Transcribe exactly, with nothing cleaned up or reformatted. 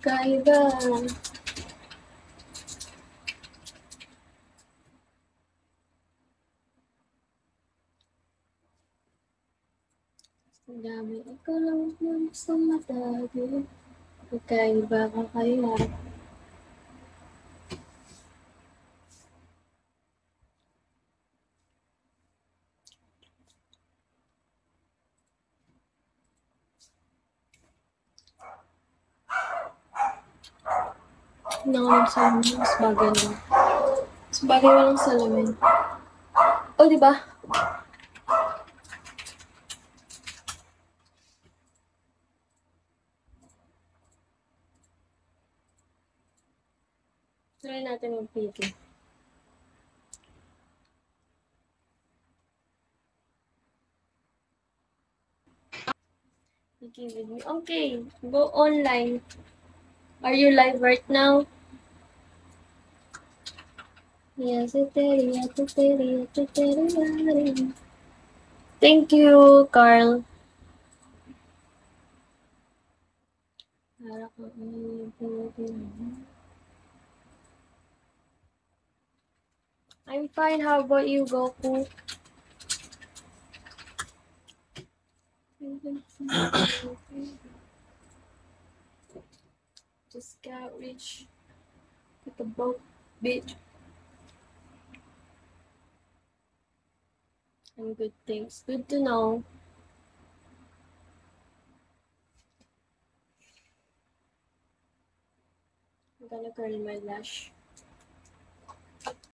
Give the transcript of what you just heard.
Kaiba. Ang dami, ikaw lang lang sa mata, di magkaiba ka kaya. Nakalam sa amin, mas bagay lang. Mas bagay walang salamin. O, di ba? Try natin mag-piki. Piki with me. Okay, go online. Are you live right now? Thank you, Carl. I'm fine. How about you, Goku? Just got rich with the boat, bitch. And good things. Good to know. I'm gonna curl my lash.